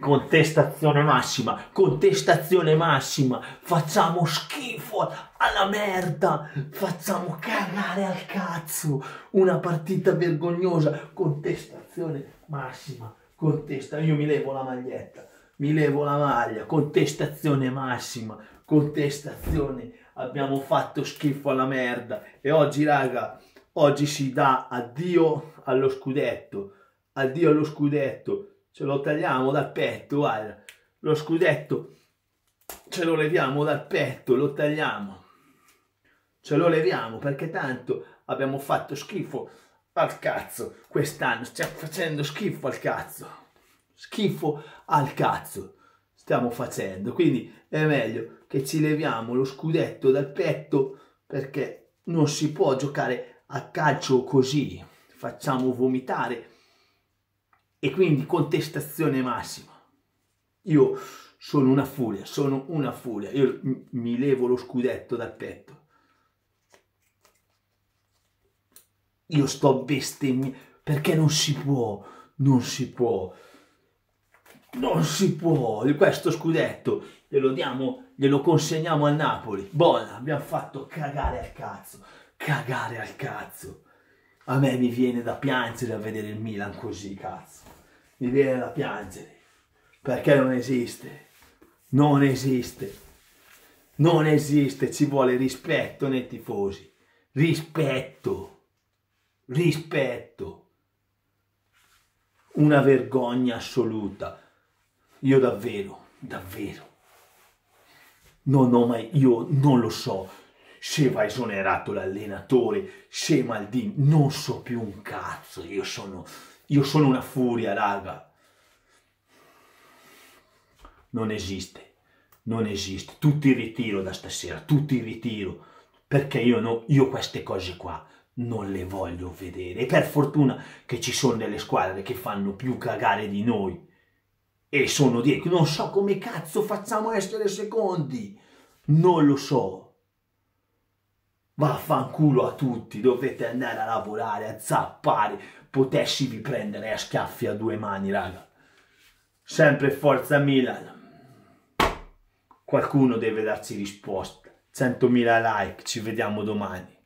Contestazione massima, contestazione massima, facciamo schifo alla merda, facciamo cagare al cazzo, una partita vergognosa, contestazione massima, io mi levo la maglietta, mi levo la maglia, contestazione massima, contestazione, abbiamo fatto schifo alla merda e oggi raga, oggi si dà addio allo scudetto, addio allo scudetto. Ce lo tagliamo dal petto, guarda, lo scudetto ce lo leviamo dal petto, lo tagliamo, ce lo leviamo perché tanto abbiamo fatto schifo al cazzo, quest'anno stiamo facendo schifo al cazzo stiamo facendo, quindi è meglio che ci leviamo lo scudetto dal petto perché non si può giocare a calcio così, facciamo vomitare. E quindi contestazione massima. Io sono una furia, Io mi levo lo scudetto dal petto. Io sto bestemmiando perché non si può, questo scudetto glielo diamo, glielo consegniamo al Napoli. Buona, abbiamo fatto cagare al cazzo, A me mi viene da piangere a vedere il Milan così, cazzo. Mi viene da piangere. Perché non esiste. Non esiste. Non esiste. Ci vuole rispetto nei tifosi. Rispetto. Una vergogna assoluta. Io davvero, non ho mai... Io non lo so. Se va esonerato l'allenatore, se Maldini, non so più un cazzo, io sono una furia, raga. Non esiste, tutti in ritiro da stasera, perché io, io queste cose qua non le voglio vedere. E per fortuna che ci sono delle squadre che fanno più cagare di noi e sono dietro, non so come cazzo facciamo a essere secondi, non lo so. Vaffanculo a tutti, dovete andare a lavorare, a zappare, potessi prendere a schiaffi a due mani, raga. Sempre forza Milan. Qualcuno deve darci risposta. 100.000 like, ci vediamo domani.